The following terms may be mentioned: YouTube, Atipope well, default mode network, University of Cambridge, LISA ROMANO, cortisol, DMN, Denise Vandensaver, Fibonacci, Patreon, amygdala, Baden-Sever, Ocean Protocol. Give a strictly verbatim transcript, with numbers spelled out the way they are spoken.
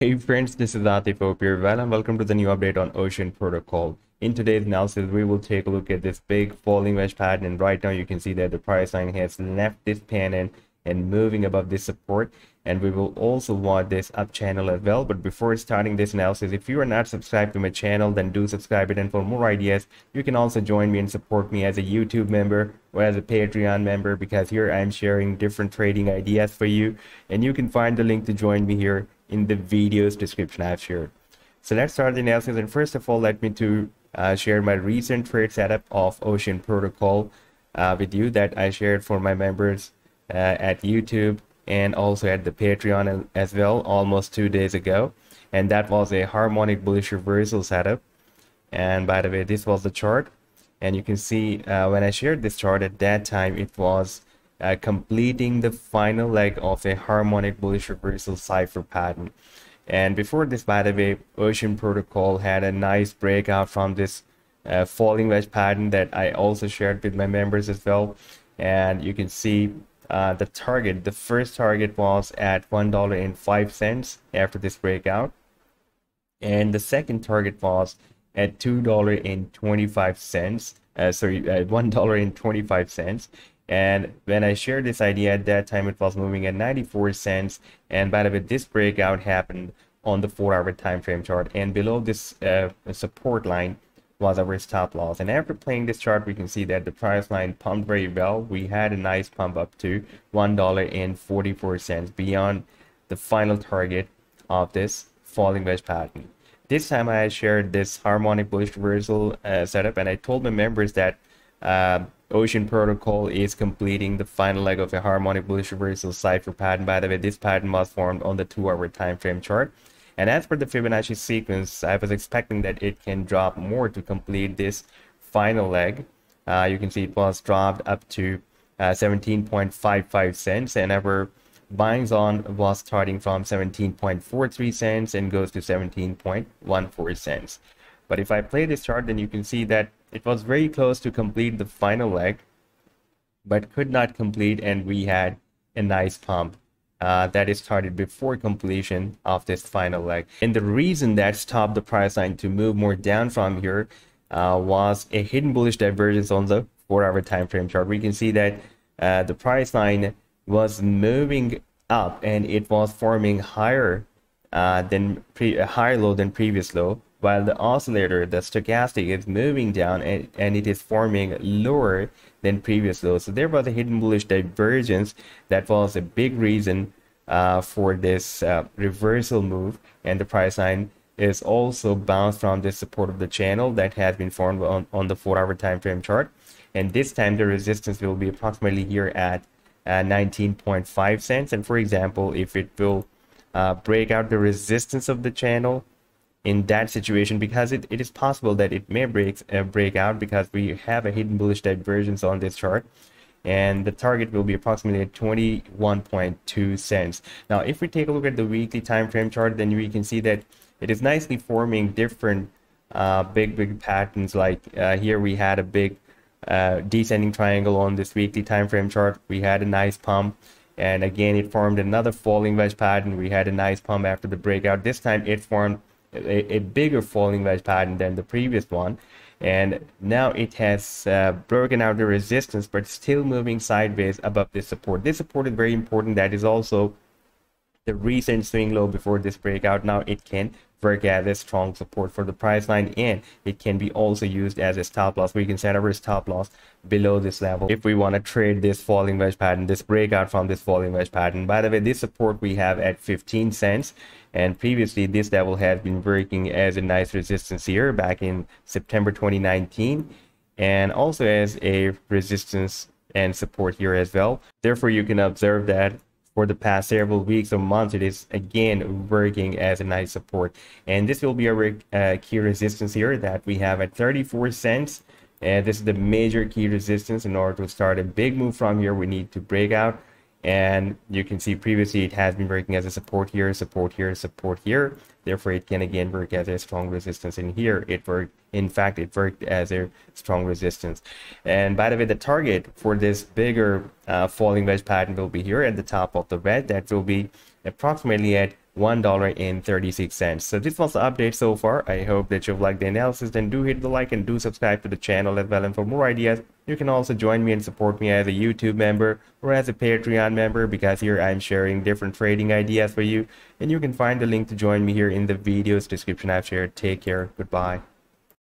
Hey friends, this is Atipope well and welcome to the new update on Ocean Protocol. In today's analysis, we will take a look at this big falling wedge pattern, and right now you can see that the price line has left this pattern and moving above this support, and we will also watch this up channel as well. But before starting this analysis, if you are not subscribed to my channel, then do subscribe it, and for more ideas you can also join me and support me as a YouTube member or as a Patreon member, because here I am sharing different trading ideas for you, and you can find the link to join me here in the video's description I've shared. So let's start the analysis, and first of all let me to uh, share my recent trade setup of Ocean Protocol uh, with you that I shared for my members uh, at YouTube and also at the Patreon as well almost two days ago, and that was a harmonic bullish reversal setup. And by the way, this was the chart, and you can see uh, when I shared this chart at that time, it was Uh, completing the final leg of a harmonic bullish reversal cipher pattern. And before this, by the way, Ocean Protocol had a nice breakout from this uh, falling wedge pattern that I also shared with my members as well. And you can see uh, the target, the first target was at one dollar and five cents after this breakout, and the second target was at two dollars and twenty-five cents, uh, sorry, uh, one dollar and twenty-five cents. And when I shared this idea at that time, it was moving at ninety-four cents, and by the way, this breakout happened on the four hour time frame chart, and below this uh, support line was our stop loss. And after playing this chart, we can see that the price line pumped very well. We had a nice pump up to one dollar and forty-four cents beyond the final target of this falling wedge pattern. This time I shared this harmonic bullish reversal uh, setup, and I told my members that uh, Ocean Protocol is completing the final leg of a harmonic bullish reversal cipher pattern. By the way, this pattern was formed on the two hour time frame chart, and as per the Fibonacci sequence, I was expecting that it can drop more to complete this final leg. Uh, you can see it was dropped up to uh, seventeen point five five cents, and our buying zone was starting from seventeen point four three cents and goes to seventeen point one four cents. But if I play this chart, then you can see that it was very close to complete the final leg, but could not complete, and we had a nice pump uh, that is started before completion of this final leg. And the reason that stopped the price line to move more down from here uh, was a hidden bullish divergence on the four hour time frame chart. We can see that uh, the price line was moving up, and it was forming higher uh, than pre uh, higher low than previous low, while the oscillator, the stochastic, is moving down, and, and it is forming lower than previous low. So there was a hidden bullish divergence that was a big reason uh, for this uh, reversal move, and the price line is also bounced from the support of the channel that has been formed on, on the four hour time frame chart. And this time the resistance will be approximately here at uh, nineteen point five cents, and for example, if it will uh, break out the resistance of the channel in that situation, because it, it is possible that it may break uh, break out, because we have a hidden bullish divergence on this chart, and the target will be approximately at twenty-one point two cents. Now if we take a look at the weekly time frame chart, then we can see that it is nicely forming different uh big big patterns. Like uh, here we had a big uh descending triangle on this weekly time frame chart. We had a nice pump, and again it formed another falling wedge pattern. We had a nice pump after the breakout. This time it formed A, a bigger falling wedge pattern than the previous one, and now it has uh, broken out the resistance but still moving sideways above this support. This support is very important. That is also the recent swing low before this breakout. Now it can work as a strong support for the price line, and it can be also used as a stop loss. We can set our stop loss below this level if we want to trade this falling wedge pattern, this breakout from this falling wedge pattern. By the way, this support we have at fifteen cents, and previously this level has been working as a nice resistance here back in September twenty nineteen, and also as a resistance and support here as well. Therefore you can observe that for the past several weeks or months it is again working as a nice support, and this will be our uh, key resistance here that we have at thirty-four cents, and this is the major key resistance. In order to start a big move from here, we need to break out, and you can see previously it has been working as a support here, support here, support here. Therefore it can again work as a strong resistance, and here it worked In fact, it worked as a strong resistance. And by the way, the target for this bigger uh, falling wedge pattern will be here at the top of the wedge. That will be approximately at one dollar and thirty-six cents. So this was the update so far. I hope that you've liked the analysis. Then do hit the like and do subscribe to the channel as well. And for more ideas, you can also join me and support me as a YouTube member or as a Patreon member, because here I'm sharing different trading ideas for you. And you can find the link to join me here in the video's description I've shared. Take care. Goodbye.